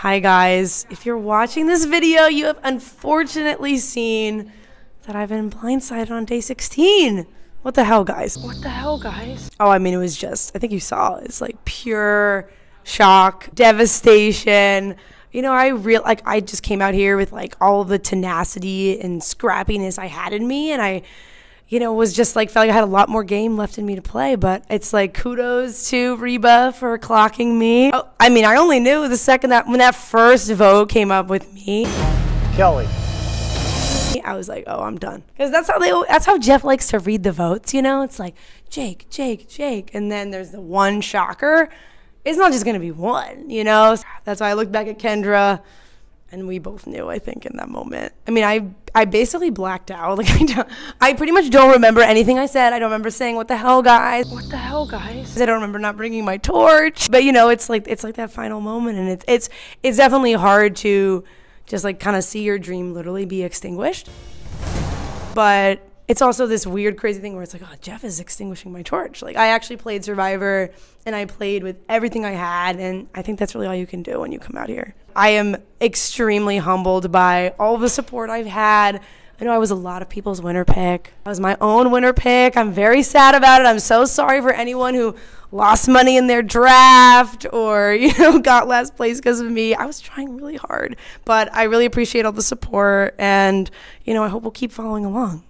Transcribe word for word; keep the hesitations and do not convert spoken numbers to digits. Hi guys, if you're watching this video, you have unfortunately seen that I've been blindsided on day sixteen. What the hell, guys? What the hell, guys? Oh, I mean, it was just, I think you saw, it's like pure shock, devastation. You know, I real like I just came out here with like all the tenacity and scrappiness I had in me, and I, you know, was just like, felt like I had a lot more game left in me to play, but it's like kudos to Reba for clocking me. Oh, I mean, I only knew the second that, when that first vote came up with me. Kelly. I was like, oh, I'm done. Because that's how they, that's how Jeff likes to read the votes, you know? It's like, Jake, Jake, Jake. And then there's the one shocker. It's not just gonna be one, you know? That's why I looked back at Kendra, and we both knew, I think, in that moment. I mean, I I basically blacked out. Like, I, don't, I pretty much don't remember anything I said. I don't remember saying, what the hell, guys? What the hell, guys? I don't remember not bringing my torch. But, you know, it's like it's like that final moment. And it's, it's, it's definitely hard to just, like, kind of see your dream literally be extinguished. But it's also this weird, crazy thing where it's like, oh, Jeff is extinguishing my torch. Like, I actually played Survivor, and I played with everything I had, and I think that's really all you can do when you come out here. I am extremely humbled by all the support I've had. I know I was a lot of people's winner pick. I was my own winner pick. I'm very sad about it. I'm so sorry for anyone who lost money in their draft or, you know, got last place because of me. I was trying really hard, but I really appreciate all the support, and, you know, I hope we'll keep following along.